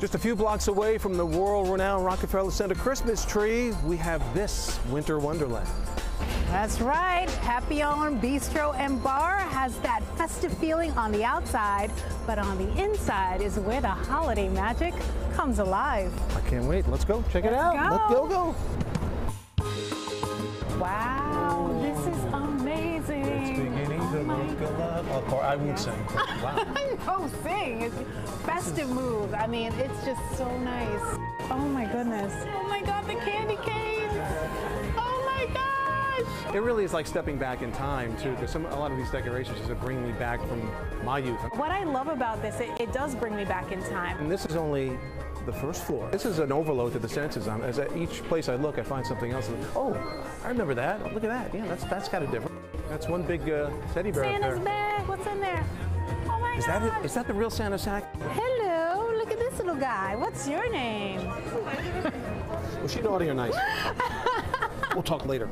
Just a few blocks away from the world-renowned Rockefeller Center Christmas tree, we have this winter wonderland. That's right. Papillon Bistro and Bar has that festive feeling on the outside, but on the inside is where the holiday magic comes alive. I can't wait. Let's go. Check it out. Let's go. Wow, this is amazing. It's beginning to look a lot. Of course, I won't sing. Wow. No, sing. It's festive mood. I mean, it's just so nice. Oh my goodness. Oh my God, the candy canes. Oh my gosh. It really is like stepping back in time too, because a lot of these decorations just bring me back from my youth. What I love about this, it does bring me back in time. And this is only the first floor. This is an overload to the senses. As at each place I look, I find something else. Oh, I remember that. Look at that. Yeah, that's kind of different. That's one big teddy bear. Santa's bag. What's in there? Oh my God. That it? Is that the real Santa sack? Hello. Look at this little guy. What's your name? Was she naughty or nice? We'll talk later.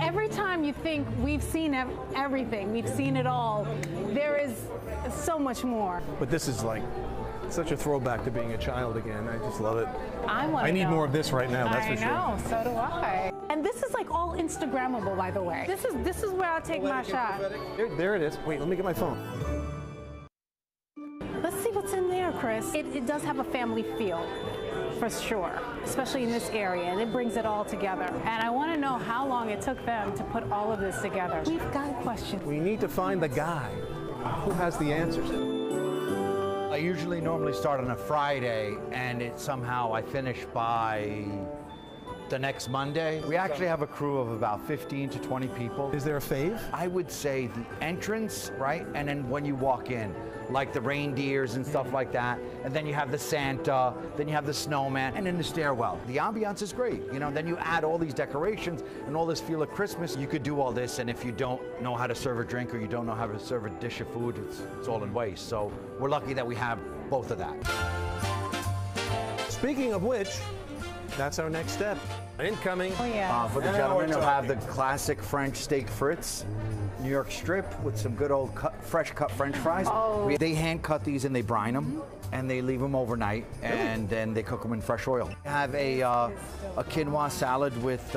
Every time you think we've seen everything, we've seen it all, there is so much more. But this is like such a throwback to being a child again. I just love it. I need more of this right now, that's for sure. I know, so do I. And this is like all Instagrammable, by the way. This is where I'll take my shot. There it is. Wait, let me get my phone. Let's see what's in there, Chris. It does have a family feel. For sure, especially in this area, and it brings it all together. And I want to know how long it took them to put all of this together. We've got a question. We need to find the guy who has the answers. I normally start on a Friday, and I finish by the next Monday. We actually have a crew of about 15 to 20 people. Is there a fave? I would say the entrance, right? And then when you walk in, like the reindeers and stuff like that, and then you have the Santa, then you have the snowman, and then the stairwell. The ambiance is great, you know, then you add all these decorations and all this feel of Christmas. You could do all this, and if you don't know how to serve a drink or you don't know how to serve a dish of food, it's all in waste. So we're lucky that we have both of that. Speaking of which, that's our next step. Incoming. Oh, yeah. For the gentlemen, you'll have the classic French steak frites, New York strip with some good old fresh cut French fries. Oh. They hand cut these and they brine them and they leave them overnight and then they cook them in fresh oil. We have a quinoa salad with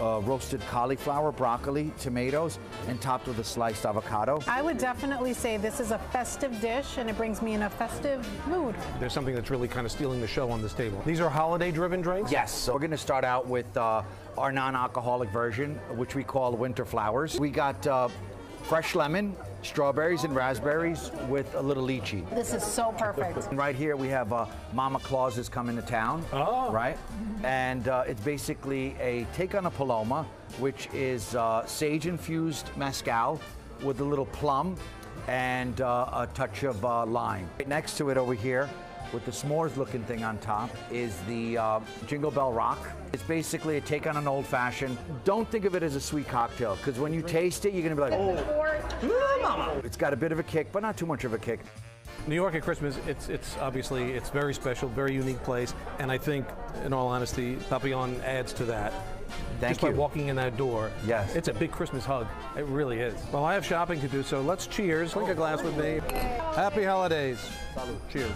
roasted cauliflower, broccoli, tomatoes, and topped with a sliced avocado. I would definitely say this is a festive dish and it brings me in a festive mood. There's something that's really kind of stealing the show on this table. These are holiday-driven drinks? Yes. So we're going to start out with our non-alcoholic version, which we call Winter Flowers. We got fresh lemon, strawberries and raspberries with a little lychee. This is so perfect. And right here we have Mama Claus is coming to town, right? And it's basically a take on a Paloma, which is sage-infused mezcal with a little plum and a touch of lime. Right next to it over here, with the s'mores looking thing on top, is the Jingle Bell Rock. It's basically a take on an old fashioned. Don't think of it as a sweet cocktail, because when you taste it, you're gonna be like, oh, mama. It's got a bit of a kick, but not too much of a kick. New York at Christmas, it's obviously, it's very special, very unique place. And I think, in all honesty, Papillon adds to that. Thank you. Just by walking in that door. Yes. It's a big Christmas hug. It really is. Well, I have shopping to do, so let's cheers. Drink a glass with me. Happy holidays. Salud. Cheers.